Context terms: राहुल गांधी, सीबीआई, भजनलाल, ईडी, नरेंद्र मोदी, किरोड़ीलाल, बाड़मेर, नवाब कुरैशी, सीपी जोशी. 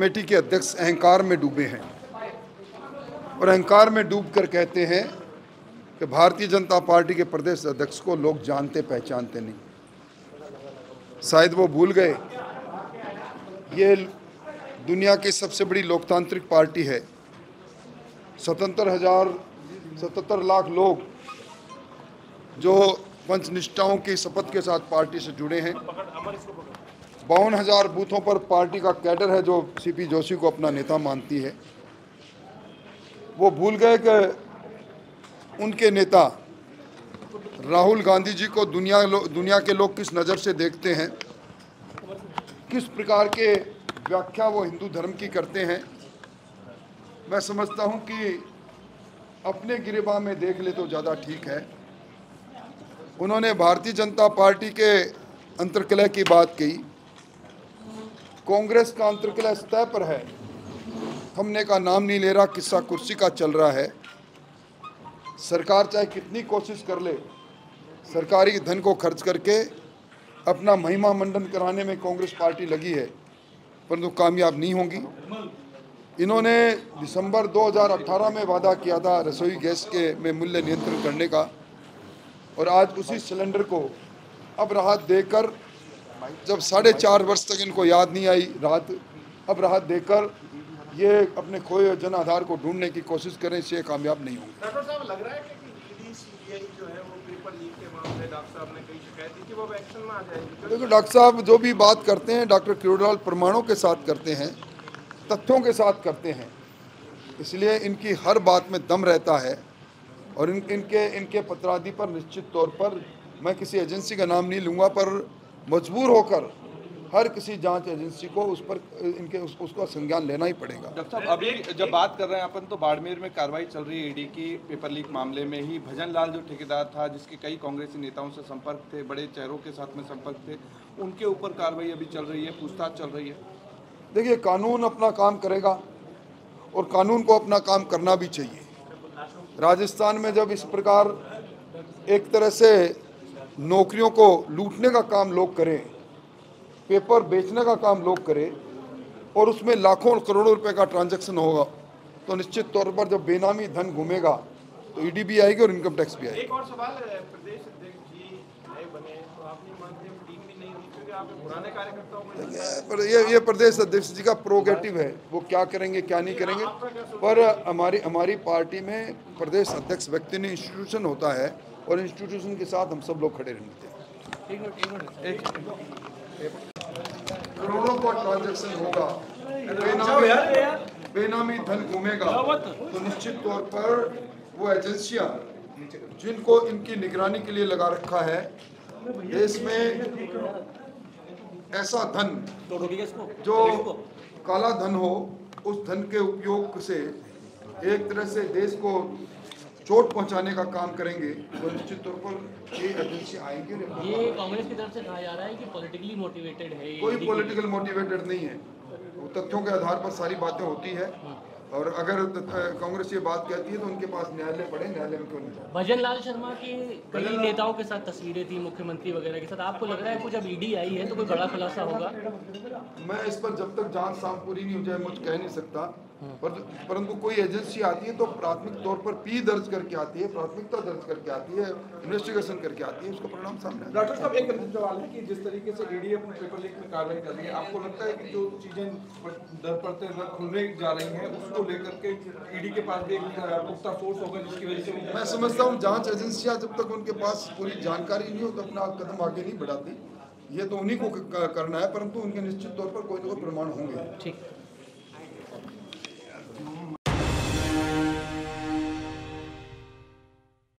Committee के अध्यक्ष अहंकार में डूबे हैं और अहंकार में डूबकर कहते हैं कि भारतीय जनता पार्टी के प्रदेश अध्यक्ष को लोग जानते पहचानते नहीं। शायद वो भूल गए ये दुनिया की सबसे बड़ी लोकतांत्रिक पार्टी है। 77 लाख लोग जो पंचनिष्ठाओं की शपथ के साथ पार्टी से जुड़े हैं। 52,000 बूथों पर पार्टी का कैडर है जो सीपी जोशी को अपना नेता मानती है। वो भूल गए कि उनके नेता राहुल गांधी जी को दुनिया के लोग किस नज़र से देखते हैं, किस प्रकार के व्याख्या वो हिंदू धर्म की करते हैं। मैं समझता हूं कि अपने गिरेबान में देख ले तो ज़्यादा ठीक है। उन्होंने भारतीय जनता पार्टी के अंतर्कलह की बात कही। कांग्रेस का अंतर्कलह सतह पर है, थमने का नाम नहीं ले रहा, किस्सा कुर्सी का चल रहा है। सरकार चाहे कितनी कोशिश कर ले, सरकारी धन को खर्च करके अपना महिमा मंडन कराने में कांग्रेस पार्टी लगी है, परंतु कामयाब नहीं होंगी। इन्होंने दिसंबर 2018 में वादा किया था रसोई गैस के में मूल्य नियंत्रण करने का, और आज उसी सिलेंडर को अब राहत देकर, जब 4.5 वर्ष तक इनको याद नहीं आई राहत, अब राहत देकर ये अपने खोए हुए जन आधार को ढूंढने की कोशिश करें, इससे कामयाब नहीं होंगे। डॉक्टर साहब, लग रहा है कि ईडी सीबीआई जो है वो पेपर लीक के मामले डॉक्टर साहब ने कई शिकायत दी कि वो एक्शन में आ जाएगी। देखो डॉक्टर साहब, जो भी बात करते हैं डॉक्टर किरोड़ीलाल प्रमाणों के साथ करते हैं, तथ्यों के साथ करते हैं, इसलिए इनकी हर बात में दम रहता है। और इनके पत्रादि पर निश्चित तौर पर, मैं किसी एजेंसी का नाम नहीं लूँगा, पर मजबूर होकर हर किसी जांच एजेंसी को उस पर उसका संज्ञान लेना ही पड़ेगा। डॉक्टर साहब, अभी जब बात कर रहे हैं अपन तो बाड़मेर में कार्रवाई चल रही है ईडी की पेपर लीक मामले में ही। भजनलाल जो ठेकेदार था, जिसके कई कांग्रेसी नेताओं से संपर्क थे, बड़े चेहरों के साथ में संपर्क थे, उनके ऊपर कार्रवाई अभी चल रही है, पूछताछ चल रही है। देखिए, कानून अपना काम करेगा और कानून को अपना काम करना भी चाहिए। राजस्थान में जब इस प्रकार एक तरह से नौकरियों को लूटने का काम लोग करें, पेपर बेचने का काम लोग करें, और उसमें लाखों और करोड़ों रुपए का ट्रांजैक्शन होगा, तो निश्चित तौर पर जब बेनामी धन घूमेगा तो ईडी भी आएगी और इनकम टैक्स भी आएगी। एक और सवाल, प्रदेश अध्यक्ष जी नए बने तो आप नहीं मानते टीम भी नहीं होगी क्योंकि आप पुराने कार्यकर्ताओं पर? ये प्रदेश अध्यक्ष जी का प्रोगेटिव है, वो क्या करेंगे क्या नहीं करेंगे, पर हमारी पार्टी में प्रदेश अध्यक्ष व्यक्ति ने इंस्टीट्यूशन होता है और इंस्टीट्यूशन के साथ हम सब लोग खड़े रहते हैं। करोड़ों का ट्रांजैक्शन होगा, बेनामी धन घूमेगा, तो निश्चित तौर पर वो एजेंसियां जिनको इनकी निगरानी के लिए लगा रखा है, देश में ऐसा धन जो काला धन हो, उस धन के उपयोग से एक तरह से देश को चोट पहुंचाने का काम करेंगे, तो निश्चित तौर पर ये एजेंसी आएंगे। ये कांग्रेस की तरफ से कहा जा रहा है कि पॉलिटिकली मोटिवेटेड है। कोई पॉलिटिकल मोटिवेटेड नहीं है, तथ्यों के आधार पर सारी बातें होती है। और अगर कांग्रेस ये बात कहती है तो उनके पास न्यायालय पड़े, न्यायालय में क्यों नहीं? भजनलाल शर्मा की कई नेताओं के साथ तस्वीरें थी, मुख्यमंत्री वगैरह के साथ, आपको लग रहा है कुछ अब ईडी आई है तो कोई बड़ा खुलासा होगा? मैं इस पर जब तक जांच साफ पूरी नहीं हो जाए मुझ कह नहीं सकता, परंतु कोई एजेंसी आती है तो प्राथमिक तौर पर पी दर्ज करके आती है, प्राथमिकता दर्ज करके आती है, इन्वेस्टिगेशन करके आती है, उसका परिणाम सामने। डॉक्टर साहब, एक सवाल है कि जिस तरीके से ईडी अपने पेपर लीक में कार्रवाई कर रही है, आपको लगता है कि जो चीजें दर पड़ते खुलने जा रही हैं उसको लेकर के ईडी के पास भी एक पुख्ता फोर्स होगा जिसकी वजह से? मैं समझता हूँ जाँच एजेंसियाँ जब तक उनके पास पूरी जानकारी नहीं हो तो अपना कदम आगे नहीं बढ़ाती। ये तो उन्हीं को करना है, परंतु उनके निश्चित तौर पर कोई ना कोई प्रमाण होंगे। ठीक।